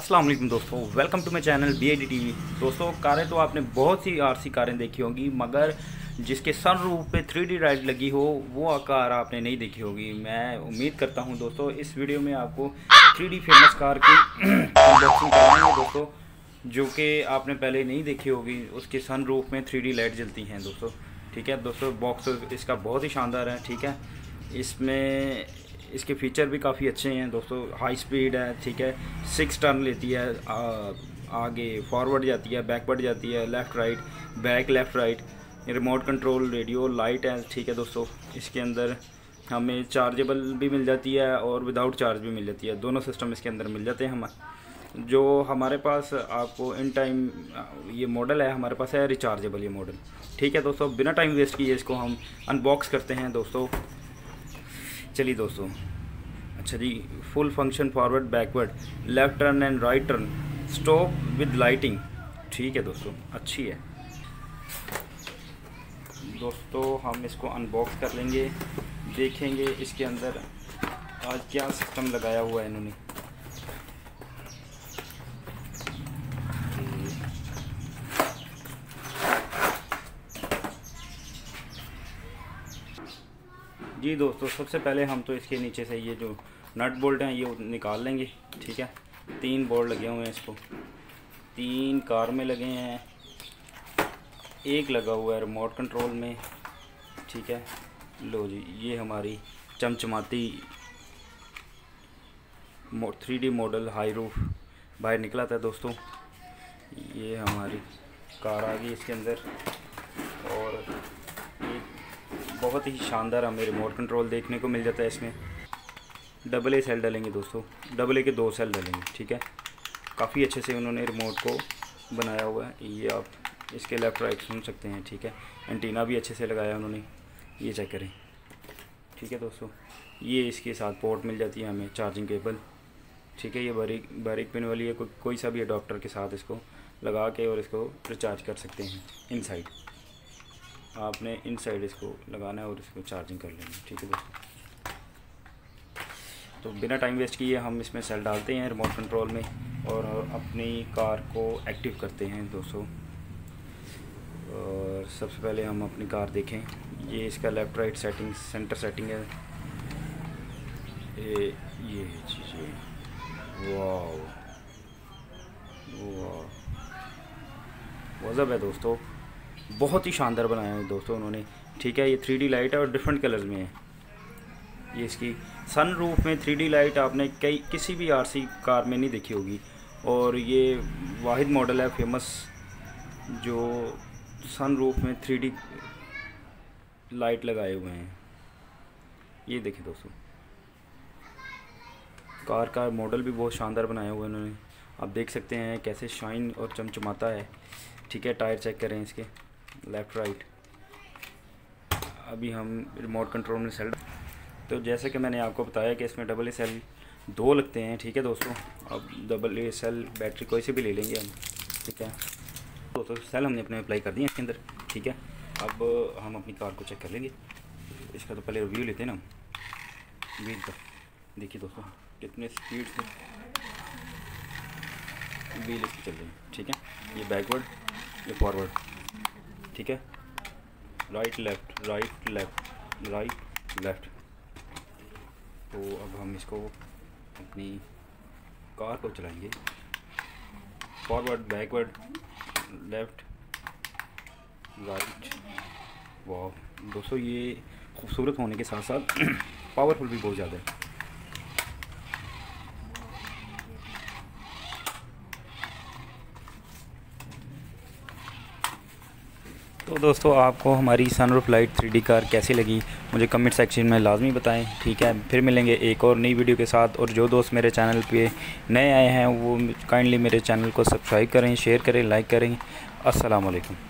अस्सलाम वालेकुम दोस्तों, welcome to my channel BID TV। दोस्तों, कारें तो आपने बहुत सी RC कारें देखी होंगी, मगर जिसके सनरूफ पे 3D लाइट लगी हो वो कार आपने नहीं देखी होगी। मैं उम्मीद करता हूं दोस्तों इस वीडियो में आपको 3D फेमस कार की अनबॉक्सिंग कराएंगे दोस्तों, जो कि आपने पहले नहीं देखी होगी। उसके सनरूफ में 3D लाइट जलती हैं दोस्तों, ठीक है दोस्तों। बॉक्स इसका बहुत ही शानदार है, ठीक है। इसमें इसके फीचर भी काफ़ी अच्छे हैं दोस्तों। हाई स्पीड है, ठीक है। 6 टर्न लेती है, आगे फॉरवर्ड जाती है, बैकवर्ड जाती है, left right, back left right, remote control, radio, light है, ठीक है दोस्तों। इसके अंदर हमें चार्जेबल भी मिल जाती है और विदाउट चार्ज भी मिल जाती है, दोनों सिस्टम इसके अंदर मिल जाते हैं हमें। जो हमारे पास आपको इन टाइम ये मॉडल है, हमारे पास है रिचार्जेबल ये मॉडल, ठीक है दोस्तों। बिना टाइम वेस्ट किए इसको हम अनबॉक्स करते हैं दोस्तों। चलिए दोस्तों, अच्छा जी। Full function forward, backward, left turn and right turn, stop with lighting, ठीक है दोस्तों, अच्छी है दोस्तों। हम इसको अनबॉक्स कर लेंगे, देखेंगे इसके अंदर आज क्या सिस्टम लगाया हुआ है इन्होंने। जी दोस्तों, सबसे पहले हम तो इसके नीचे से ये जो नट बोल्ट हैं ये निकाल लेंगे, ठीक है। 3 बोल्ट लगे हुए हैं, इसको 3 कार में लगे हैं, 1 लगा हुआ है रिमोट कंट्रोल में, ठीक है। लो जी, ये हमारी चमचमाती 3D मॉडल हाई रूफ बाहर निकला था दोस्तों। ये हमारी कार आ गई इसके अंदर, और बहुत ही शानदार हमें रिमोट कंट्रोल देखने को मिल जाता है। इसमें AA सेल डालेंगे दोस्तों, AA के 2 सेल डालेंगे, ठीक है। काफ़ी अच्छे से उन्होंने रिमोट को बनाया हुआ है। ये आप इसके लेफ़्ट राइट सुन सकते हैं, ठीक है। एंटीना भी अच्छे से लगाया उन्होंने, ये चेक करें, ठीक है दोस्तों। ये इसके साथ पोर्ट मिल जाती है हमें, चार्जिंग केबल, ठीक है। ये बारीक पिन वाली है, कोई सा भी अडोप्टर के साथ इसको लगा के और इसको रिचार्ज कर सकते हैं। इनसाइड आपने इनसाइड इसको लगाना है और इसको चार्जिंग कर लेना, ठीक है दोस्तों। तो बिना टाइम वेस्ट किए हम इसमें सेल डालते हैं रिमोट कंट्रोल में और अपनी कार को एक्टिव करते हैं दोस्तों। और सबसे पहले हम अपनी कार देखें। ये इसका left right setting, centre setting है। ये चीज़ें वाह गजब है दोस्तों, बहुत ही शानदार बनाया है दोस्तों उन्होंने, ठीक है। ये 3D लाइट है और डिफरेंट कलर्स में है। ये इसकी सन रूफ में 3D लाइट आपने किसी भी RC कार में नहीं देखी होगी, और ये वाहिद मॉडल है फेमस जो सन रूफ में 3D लाइट लगाए हुए हैं। ये देखिए दोस्तों, कार का मॉडल भी बहुत शानदार बनाया हुआ है उन्होंने। आप देख सकते हैं कैसे शाइन और चमचमाता है, ठीक है। टायर चेक करें इसके लेफ़्ट राइट। अभी हम रिमोट कंट्रोल में सेल, तो जैसे कि मैंने आपको बताया कि इसमें AA सेल 2 लगते हैं, ठीक है दोस्तों। अब AA सेल बैटरी कोई से भी ले लेंगे हम, ठीक है दोस्तों। सेल हमने अपने अप्लाई कर दिए इसके अंदर, ठीक है। अब हम अपनी कार को चेक कर लेंगे। इसका तो पहले रिव्यू लेते हैं ना हम व्हील का। देखिए दोस्तों कितने स्पीड से व्हील इसकी चल रही है, ठीक है। ये बैकवर्ड, ये फॉरवर्ड, ठीक है। Right left, right left, right left. तो अब हम इसको अपनी कार को चलाएंगे। Forward, backward, left, right. वाह दोस्तों, ये खूबसूरत होने के साथ साथ पावरफुल भी बहुत ज़्यादा है। तो दोस्तों, आपको हमारी सनरूफ लाइट 3D कार कैसी लगी मुझे कमेंट सेक्शन में लाजमी बताएं, ठीक है। फिर मिलेंगे एक और नई वीडियो के साथ, और जो दोस्त मेरे चैनल पे नए आए हैं वो काइंडली मेरे चैनल को सब्सक्राइब करें, शेयर करें, लाइक करें। अस्सलाम वालेकुम।